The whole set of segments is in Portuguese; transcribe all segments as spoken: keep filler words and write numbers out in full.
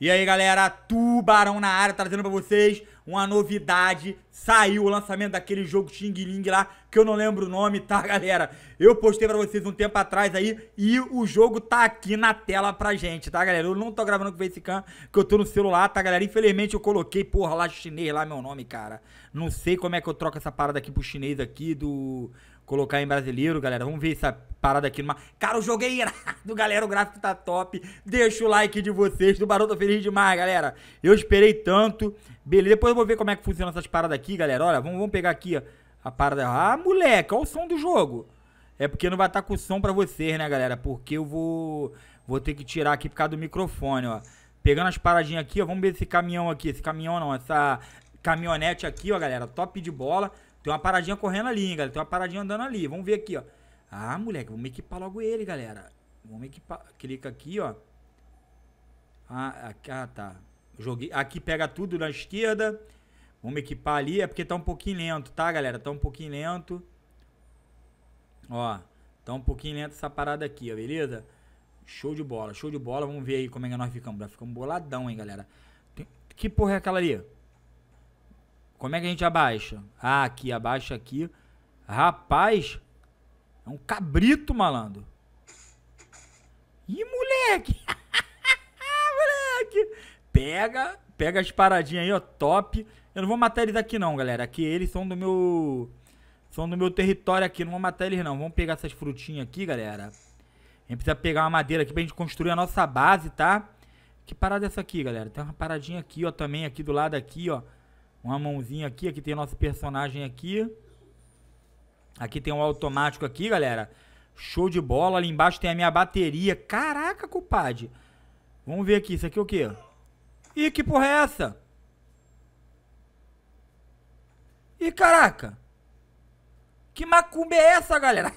E aí galera, Tubarão na área, trazendo pra vocês uma novidade. Saiu o lançamento daquele jogo Xing Ling lá, que eu não lembro o nome, tá galera? Eu postei pra vocês um tempo atrás aí, e o jogo tá aqui na tela pra gente, tá galera? Eu não tô gravando com facecam, que eu tô no celular, tá galera? Infelizmente eu coloquei, porra, lá chinês lá meu nome, cara. Não sei como é que eu troco essa parada aqui pro chinês aqui do... Colocar em brasileiro, galera. Vamos ver essa parada aqui numa... Cara, o jogo é irado, galera. O gráfico tá top. Deixa o like de vocês. Tubarão, tô feliz demais, galera. Eu esperei tanto. Beleza. Depois eu vou ver como é que funciona essas paradas aqui, galera. Olha, vamos, vamos pegar aqui, ó. A parada... Ah, moleque, olha o som do jogo. É porque não vai estar com som pra vocês, né, galera? Porque eu vou... Vou ter que tirar aqui por causa do microfone, ó. Pegando as paradinhas aqui, ó. Vamos ver esse caminhão aqui. Esse caminhão não, essa caminhonete aqui, ó, galera. Top de bola. Tem uma paradinha correndo ali, hein, galera. Tem uma paradinha andando ali. Vamos ver aqui, ó. Ah, moleque, vamos equipar logo ele, galera. Vamos equipar. Clica aqui, ó. Ah, ah tá. Joguei. Aqui pega tudo na esquerda. Vamos equipar ali. É porque tá um pouquinho lento, tá, galera? Tá um pouquinho lento. Ó. Tá um pouquinho lento essa parada aqui, ó. Beleza? Show de bola. Show de bola. Vamos ver aí como é que nós ficamos. Nós ficamos boladão, hein, galera. Que porra é aquela ali? Como é que a gente abaixa? Ah, aqui, abaixa aqui. Rapaz, é um cabrito, malandro. Ih, moleque. Moleque. Pega, pega as paradinhas aí, ó, top. Eu não vou matar eles aqui não, galera. Aqui eles são do meu... São do meu território aqui, não vou matar eles não. Vamos pegar essas frutinhas aqui, galera. A gente precisa pegar uma madeira aqui pra gente construir a nossa base, tá? Que parada é essa aqui, galera? Tem uma paradinha aqui, ó, também aqui do lado aqui, ó. Uma mãozinha aqui, aqui tem o nosso personagem aqui. Aqui tem um automático aqui, galera. Show de bola, ali embaixo tem a minha bateria. Caraca, compadre. Vamos ver aqui, isso aqui é o quê? Ih, que porra é essa? Ih, caraca. Que macumba é essa, galera?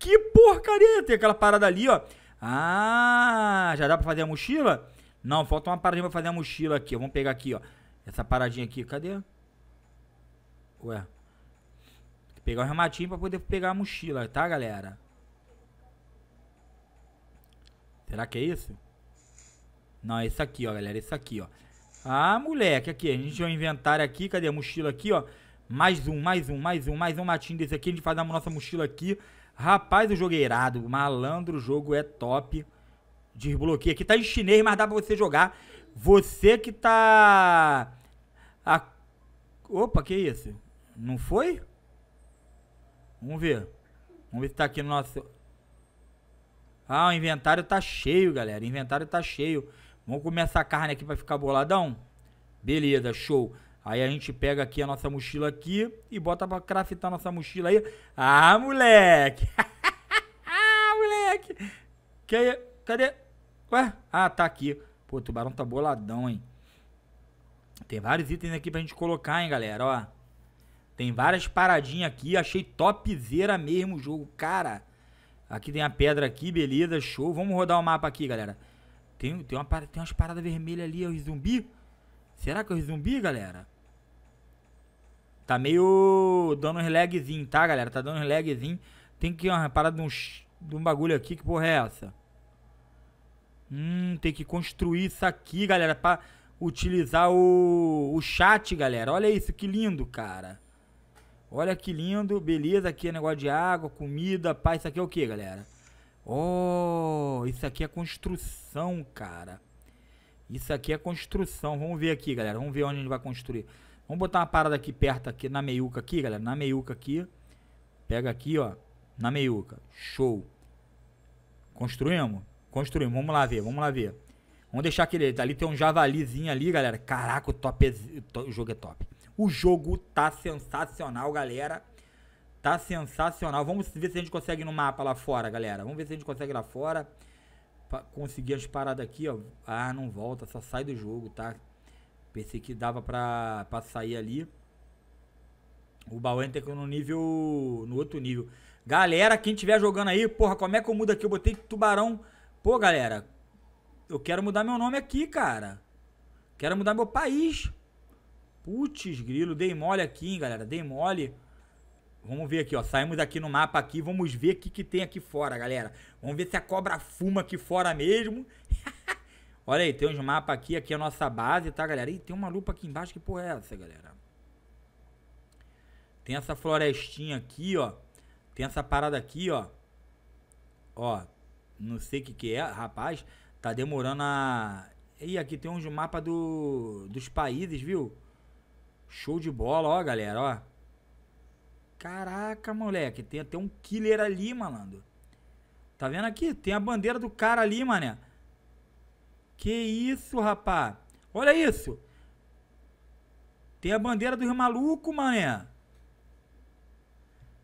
Que porcaria. Tem aquela parada ali, ó. Ah, já dá pra fazer a mochila? Não, falta uma paradinha pra fazer a mochila aqui. Vamos pegar aqui, ó. Essa paradinha aqui, cadê? Ué. Tem que pegar o rematinho pra poder pegar a mochila, tá, galera? Será que é isso? Não, é isso aqui, ó, galera. Isso aqui, ó. Ah, moleque, aqui. A gente tem um inventário aqui. Cadê a mochila aqui, ó? Mais um, mais um, mais um, mais um matinho desse aqui. A gente faz a nossa mochila aqui. Rapaz, o jogo é irado. Malandro, o jogo é top. Desbloqueia. Aqui tá em chinês, mas dá pra você jogar. Você que tá... A... Opa, que isso? Não foi? Vamos ver. Vamos ver se tá aqui no nosso... Ah, o inventário tá cheio, galera. O inventário tá cheio. Vamos comer essa carne aqui pra ficar boladão? Beleza, show. Aí a gente pega aqui a nossa mochila aqui e bota pra craftar nossa mochila aí. Ah, moleque! Ah, moleque! Que... Cadê? Ué? Ah, tá aqui. Pô, o tubarão tá boladão, hein? Tem vários itens aqui pra gente colocar, hein, galera, ó. Tem várias paradinhas aqui, achei topzera mesmo o jogo, cara. Aqui tem a pedra aqui, beleza, show. Vamos rodar o mapa aqui, galera. Tem, tem, uma, tem umas paradas vermelhas ali, é o zumbi? Será que é o zumbi, galera? Tá meio dando uns lagzinho, tá, galera? Tá dando uns lagzinho. Tem que uma parada de um, de um bagulho aqui, que porra é essa? Hum, tem que construir isso aqui, galera, pra utilizar o, o chat, galera. Olha isso, que lindo, cara. Olha que lindo, beleza. Aqui é negócio de água, comida, pá. Isso aqui é o que, galera? Oh, isso aqui é construção, cara. Isso aqui é construção. Vamos ver aqui, galera. Vamos ver onde a gente vai construir. Vamos botar uma parada aqui perto, aqui, na meiuca aqui, galera. Na meiuca aqui. Pega aqui, ó. Na meiuca. Show. Construímos? Construímos, vamos lá ver, vamos lá ver. Vamos deixar aquele, ali tem um javalizinho ali, galera. Caraca, o, top é, o jogo é top. O jogo tá sensacional, galera. Tá sensacional. Vamos ver se a gente consegue no mapa lá fora, galera. Vamos ver se a gente consegue lá fora. Pra conseguir as paradas aqui, ó. Ah, não volta, só sai do jogo, tá? Pensei que dava pra, pra sair ali. O baú entra no nível, no outro nível. Galera, quem tiver jogando aí, porra, como é que eu mudo aqui? Eu botei tubarão... Pô, galera, eu quero mudar meu nome aqui, cara. Quero mudar meu país. Putz, grilo, dei mole aqui, hein, galera. Dei mole. Vamos ver aqui, ó. Saímos aqui no mapa aqui. Vamos ver o que, que tem aqui fora, galera. Vamos ver se a cobra fuma aqui fora mesmo. Olha aí, tem uns mapas aqui, aqui é a nossa base, tá, galera? Ih, tem uma lupa aqui embaixo, que porra é essa, galera? Tem essa florestinha aqui, ó. Tem essa parada aqui, ó. Ó, não sei o que que é, rapaz. Tá demorando a... Ih, aqui tem uns mapas do... dos países, viu? Show de bola, ó, galera, ó. Caraca, moleque, tem até um killer ali, malandro. Tá vendo aqui? Tem a bandeira do cara ali, mané. Que isso, rapá. Olha isso. Tem a bandeira dos malucos, mané.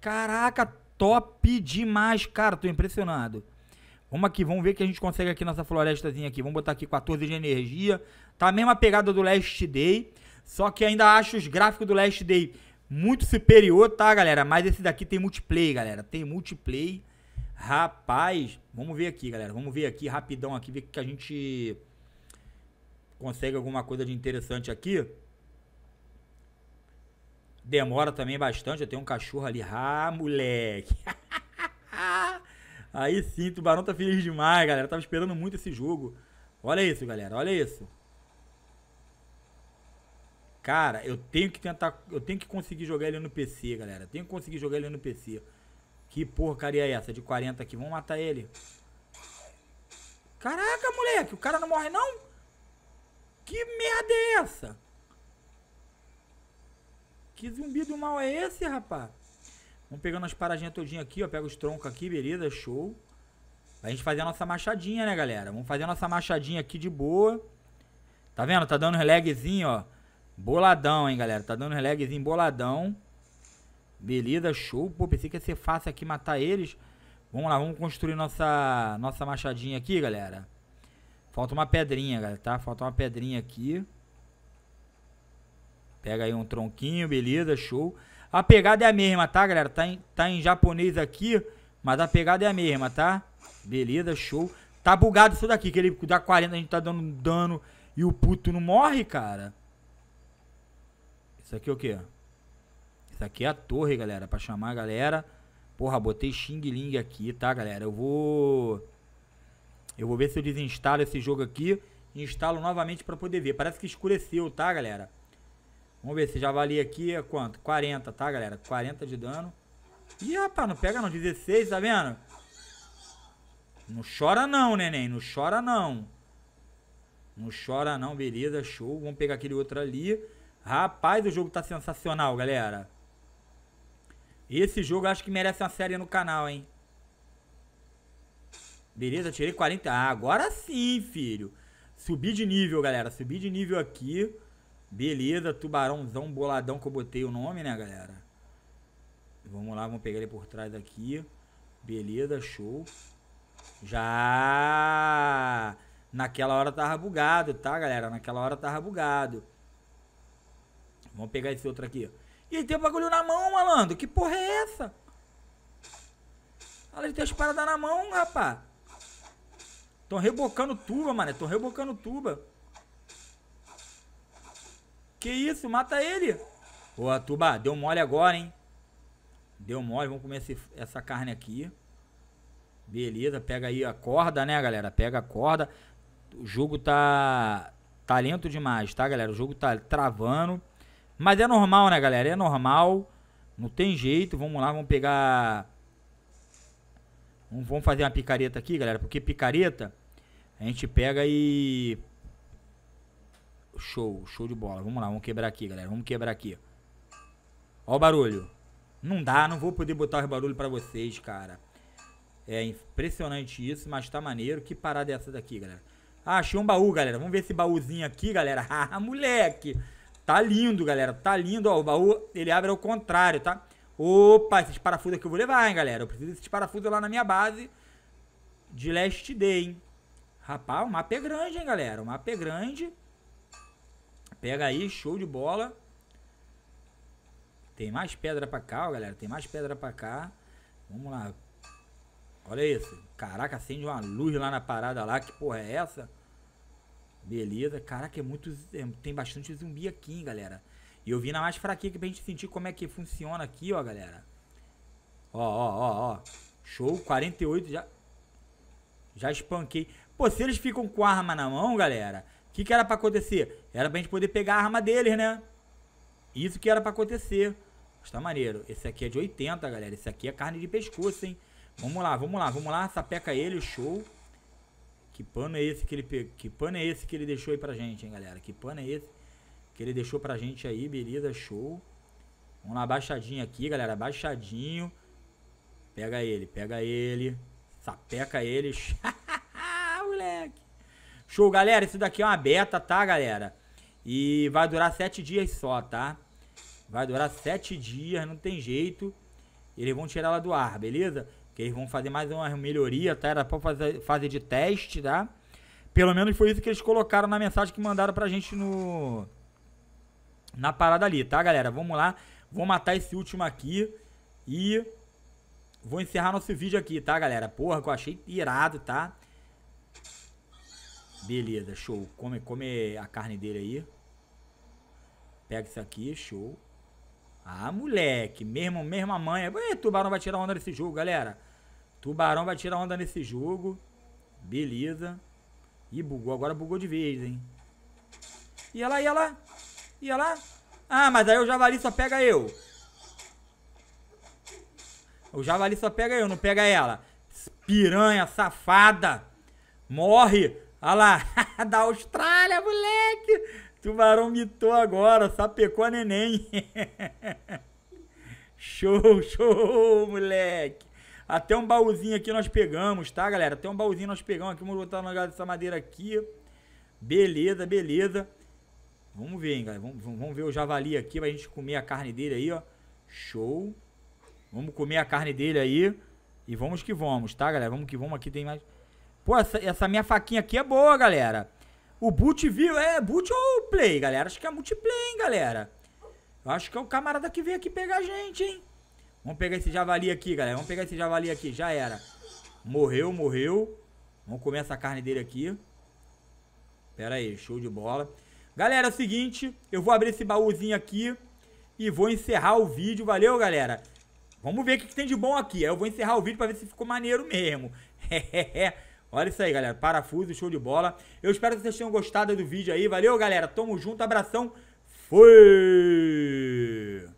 Caraca, top demais, cara. Tô impressionado. Vamos aqui, vamos ver o que a gente consegue aqui nessa florestazinha aqui. Vamos botar aqui quatorze de energia. Tá a mesma pegada do Last Day. Só que ainda acho os gráficos do Last Day muito superior, tá, galera? Mas esse daqui tem multiplayer, galera. Tem multiplayer. Rapaz, vamos ver aqui, galera. Vamos ver aqui, rapidão aqui, ver que a gente consegue alguma coisa de interessante aqui. Demora também bastante. Eu tenho um cachorro ali. Ah, moleque. Aí sim, o Tubarão tá feliz demais, galera. Eu tava esperando muito esse jogo. Olha isso, galera. Olha isso. Cara, eu tenho que tentar... Eu tenho que conseguir jogar ele no P C, galera. Eu tenho que conseguir jogar ele no P C. Que porcaria é essa? De quarenta aqui. Vamos matar ele. Caraca, moleque. O cara não morre, não? Que merda é essa? Que zumbi do mal é esse, rapaz? Vamos pegando as paradinhas todinha aqui, ó. Pega os troncos aqui, beleza. Show. A gente fazer a nossa machadinha, né, galera? Vamos fazer a nossa machadinha aqui de boa. Tá vendo? Tá dando um lagzinho, ó. Boladão, hein, galera. Tá dando um lagzinho boladão. Beleza, show. Pô, pensei que ia ser fácil aqui matar eles. Vamos lá, vamos construir nossa, nossa machadinha aqui, galera. Falta uma pedrinha, galera, tá? Falta uma pedrinha aqui. Pega aí um tronquinho, beleza, show. A pegada é a mesma, tá, galera? Tá em, tá em japonês aqui, mas a pegada é a mesma, tá? Beleza, show. Tá bugado isso daqui, que ele dá quarenta, a gente tá dando dano e o puto não morre, cara. Isso aqui é o quê? Isso aqui é a torre, galera, pra chamar a galera. Porra, botei Xing Ling aqui, tá, galera? Eu vou... Eu vou ver se eu desinstalo esse jogo aqui e instalo novamente pra poder ver. Parece que escureceu, tá, galera? Vamos ver se javali aqui é quanto? quarenta, tá, galera? quarenta de dano. Ih, rapaz, não pega não, dezesseis, tá vendo? Não chora não, neném, não chora não. Não chora não, beleza, show. Vamos pegar aquele outro ali. Rapaz, o jogo tá sensacional, galera. Esse jogo acho que merece uma série no canal, hein? Beleza, tirei quarenta. Ah, agora sim, filho. Subi de nível, galera. Subi de nível aqui. Beleza, tubarãozão boladão que eu botei o nome, né, galera? Vamos lá, vamos pegar ele por trás aqui. Beleza, show. Já! Naquela hora tava bugado, tá, galera? Naquela hora tava bugado. Vamos pegar esse outro aqui. E ele tem o bagulho na mão, malandro. Que porra é essa? Olha, ele tem as paradas na mão, rapaz. Tão rebocando tuba, mano. Tão rebocando tuba. Que isso? Mata ele. Ô, tuba, deu mole agora, hein? Deu mole. Vamos comer esse, essa carne aqui. Beleza. Pega aí a corda, né, galera? Pega a corda. O jogo tá... Tá lento demais, tá, galera? O jogo tá travando. Mas é normal, né, galera? É normal. Não tem jeito. Vamos lá, vamos pegar... Vamos fazer uma picareta aqui, galera. Porque picareta, a gente pega e... Show, show de bola. Vamos lá, vamos quebrar aqui, galera. Vamos quebrar aqui. Ó o barulho. Não dá, não vou poder botar os barulhos pra vocês, cara. É impressionante isso, mas tá maneiro. Que parada é essa daqui, galera? Ah, achei um baú, galera. Vamos ver esse baúzinho aqui, galera. Ah, moleque. Tá lindo, galera. Tá lindo. Ó, o baú, ele abre ao contrário, tá? Opa, esses parafusos aqui eu vou levar, hein, galera. Eu preciso desses parafusos lá na minha base de Last Day, hein. Rapaz, o mapa é grande, hein, galera. O mapa é grande. Pega aí, show de bola. Tem mais pedra pra cá, ó, galera. Tem mais pedra pra cá. Vamos lá. Olha isso. Caraca, acende uma luz lá na parada lá. Que porra é essa? Beleza. Caraca, é muito... É, tem bastante zumbi aqui, hein, galera. E eu vim na mais fraquinha aqui pra gente sentir como é que funciona aqui, ó, galera. Ó, ó, ó, ó. Show. quarenta e oito já... Já espanquei. Pô, se eles ficam com a arma na mão, galera, o que que era pra acontecer? Era pra gente poder pegar a arma deles, né? Isso que era pra acontecer. Mas tá maneiro. Esse aqui é de oitenta, galera. Esse aqui é carne de pescoço, hein? Vamos lá, vamos lá, vamos lá. Sapeca ele, show. Que pano é esse que ele pegou? Que pano é esse que ele deixou aí pra gente, hein, galera? Que pano é esse que ele deixou pra gente aí? Beleza, show. Vamos lá, baixadinho aqui, galera. Baixadinho. Pega ele, pega ele. Sapeca ele. Moleque. Show, galera. Isso daqui é uma beta, tá, galera? E vai durar sete dias só, tá? Vai durar sete dias, não tem jeito. Eles vão tirar ela do ar, beleza? Porque eles vão fazer mais uma melhoria, tá? Era pra fazer fase de teste, tá? Pelo menos foi isso que eles colocaram na mensagem que mandaram pra gente no... na parada ali, tá, galera? Vamos lá. Vou matar esse último aqui e vou encerrar nosso vídeo aqui, tá, galera? Porra, que eu achei irado, tá? Beleza, show. Come, come a carne dele aí. Pega isso aqui, show. Ah, moleque, mesmo, mesma manha. Ih, tubarão vai tirar onda nesse jogo, galera. Tubarão vai tirar onda nesse jogo. Beleza. Ih, bugou, agora bugou de vez, hein. Ia lá, ia lá. Ia lá. Ah, mas aí o javali só pega eu. O javali só pega eu, não pega ela. Piranha, safada. Morre. Olha lá. Da Austrália, moleque. Tubarão mitou agora, sapecou a neném. Show, show, moleque. Até um baúzinho aqui nós pegamos, tá, galera? Até um baúzinho nós pegamos aqui. Vamos botar no lugar dessa madeira aqui. Beleza, beleza. Vamos ver, hein, galera. Vamos, vamos ver o javali aqui pra gente comer a carne dele aí, ó. Show. Vamos comer a carne dele aí. E vamos que vamos, tá, galera? Vamos que vamos. Aqui tem mais... Pô, essa, essa minha faquinha aqui é boa, galera. O boot viu, é boot ou play, galera? Acho que é multiplayer, hein, galera? Eu acho que é o camarada que veio aqui pegar a gente, hein? Vamos pegar esse javali aqui, galera. Vamos pegar esse javali aqui, já era. Morreu, morreu. Vamos comer essa carne dele aqui. Pera aí, show de bola. Galera, é o seguinte, eu vou abrir esse baúzinho aqui e vou encerrar o vídeo, valeu, galera? Vamos ver o que, que tem de bom aqui. Eu vou encerrar o vídeo pra ver se ficou maneiro mesmo. Hehehe. Olha isso aí, galera. Parafuso, show de bola. Eu espero que vocês tenham gostado do vídeo aí. Valeu, galera. Tamo junto. Abração. Fui!